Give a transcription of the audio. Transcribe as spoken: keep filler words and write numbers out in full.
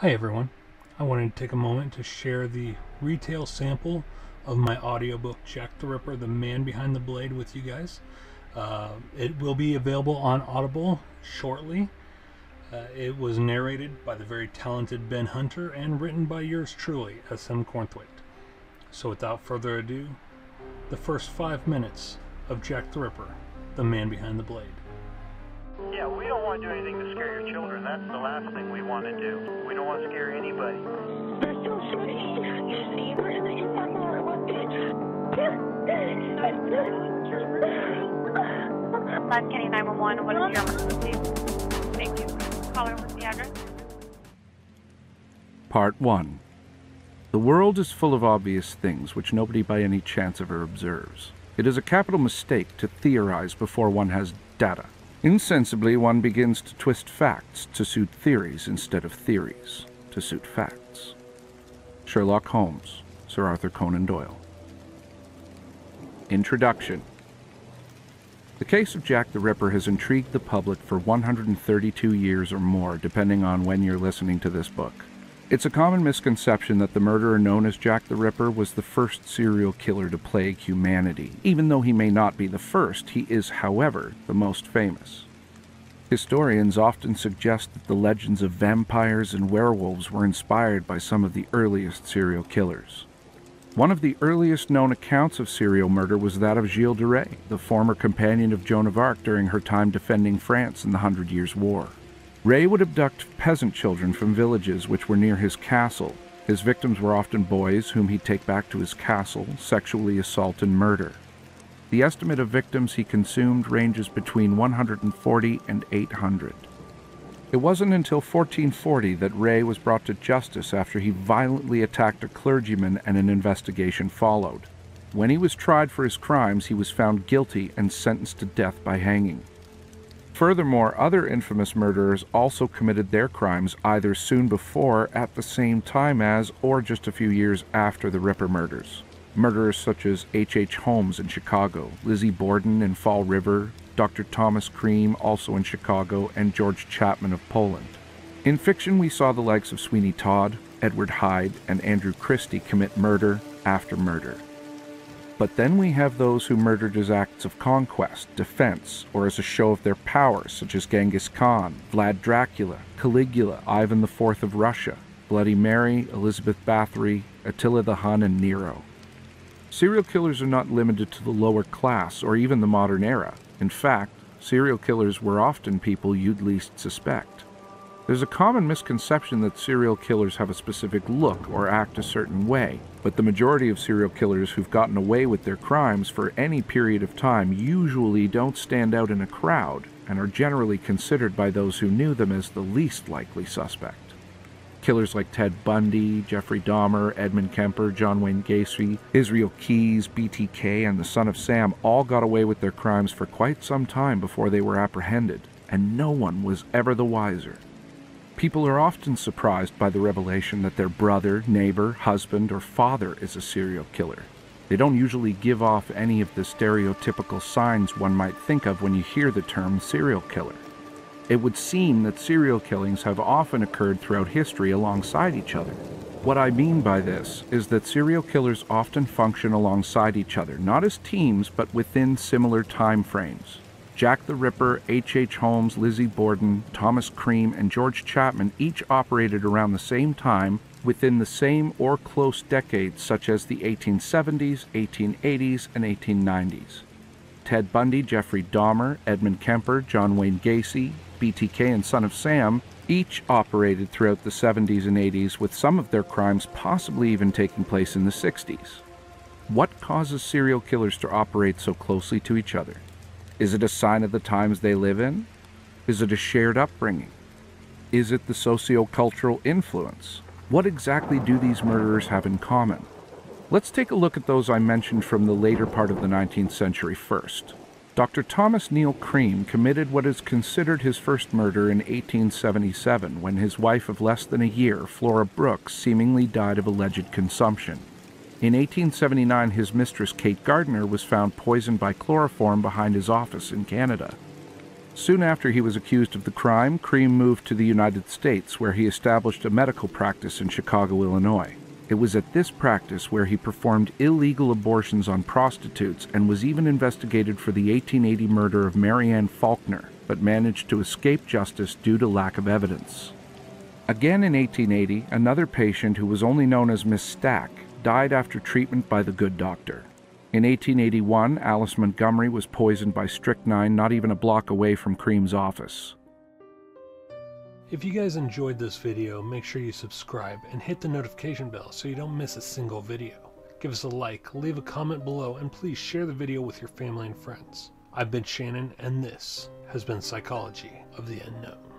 Hi everyone, I wanted to take a moment to share the retail sample of my audiobook Jack the Ripper, The Man Behind the Blade with you guys. Uh, it will be available on Audible shortly. Uh, it was narrated by the very talented Ben Hunter and written by yours truly, S M Cornthwaite. So without further ado, the first five minutes of Jack the Ripper, The Man Behind the Blade. Yeah, we don't want to do anything to scare your children. That's the last thing we want to do. We don't want to scare anybody. five Kenny nine one one, what is your emergency? Thank you. Caller, what's the address? Part one. The world is full of obvious things which nobody by any chance ever observes. It is a capital mistake to theorize before one has data. Insensibly, one begins to twist facts to suit theories instead of theories to suit facts. Sherlock Holmes, Sir Arthur Conan Doyle. Introduction. The case of Jack the Ripper has intrigued the public for one hundred thirty-two years or more, depending on when you're listening to this book. It's a common misconception that the murderer known as Jack the Ripper was the first serial killer to plague humanity. Even though he may not be the first, he is, however, the most famous. Historians often suggest that the legends of vampires and werewolves were inspired by some of the earliest serial killers. One of the earliest known accounts of serial murder was that of Gilles de Rais, the former companion of Joan of Arc during her time defending France in the Hundred Years' War. Ray would abduct peasant children from villages which were near his castle. His victims were often boys whom he'd take back to his castle, sexually assault and murder. The estimate of victims he consumed ranges between one hundred forty and eight hundred. It wasn't until fourteen forty that Ray was brought to justice after he violently attacked a clergyman and an investigation followed. When he was tried for his crimes, he was found guilty and sentenced to death by hanging. Furthermore, other infamous murderers also committed their crimes either soon before, at the same time as, or just a few years after the Ripper murders. Murderers such as H H Holmes in Chicago, Lizzie Borden in Fall River, Doctor Thomas Cream, also in Chicago, and George Chapman of Poland. In fiction, we saw the likes of Sweeney Todd, Edward Hyde, and Andrew Christie commit murder after murder. But then we have those who murdered as acts of conquest, defense, or as a show of their power, such as Genghis Khan, Vlad Dracula, Caligula, Ivan the Fourth of Russia, Bloody Mary, Elizabeth Bathory, Attila the Hun, and Nero. Serial killers are not limited to the lower class or even the modern era. In fact, serial killers were often people you'd least suspect. There's a common misconception that serial killers have a specific look or act a certain way, but the majority of serial killers who've gotten away with their crimes for any period of time usually don't stand out in a crowd and are generally considered by those who knew them as the least likely suspect. Killers like Ted Bundy, Jeffrey Dahmer, Edmund Kemper, John Wayne Gacy, Israel Keyes, B T K, and the Son of Sam all got away with their crimes for quite some time before they were apprehended, and no one was ever the wiser. People are often surprised by the revelation that their brother, neighbor, husband, or father is a serial killer. They don't usually give off any of the stereotypical signs one might think of when you hear the term serial killer. It would seem that serial killings have often occurred throughout history alongside each other. What I mean by this is that serial killers often function alongside each other, not as teams, but within similar time frames. Jack the Ripper, H H Holmes, Lizzie Borden, Thomas Cream, and George Chapman each operated around the same time within the same or close decades, such as the eighteen seventies, eighteen eighties, and eighteen nineties. Ted Bundy, Jeffrey Dahmer, Edmund Kemper, John Wayne Gacy, B T K, and Son of Sam each operated throughout the seventies and eighties, with some of their crimes possibly even taking place in the sixties. What causes serial killers to operate so closely to each other? Is it a sign of the times they live in? Is it a shared upbringing? Is it the socio-cultural influence? What exactly do these murderers have in common? Let's take a look at those I mentioned from the later part of the nineteenth century first. Doctor Thomas Neal Cream committed what is considered his first murder in eighteen seventy-seven, when his wife of less than a year, Flora Brooks, seemingly died of alleged consumption. In eighteen seventy-nine, his mistress Kate Gardner was found poisoned by chloroform behind his office in Canada. Soon after he was accused of the crime, Cream moved to the United States, where he established a medical practice in Chicago, Illinois. It was at this practice where he performed illegal abortions on prostitutes and was even investigated for the eighteen eighty murder of Marianne Faulkner, but managed to escape justice due to lack of evidence. Again in eighteen eighty, another patient who was only known as Miss Stack died after treatment by the good doctor. In eighteen eighty-one, Alice Montgomery was poisoned by strychnine not even a block away from Cream's office. If you guys enjoyed this video, make sure you subscribe and hit the notification bell so you don't miss a single video. Give us a like, leave a comment below, and please share the video with your family and friends. I've been Shannon, and this has been Psychology of the Unknown.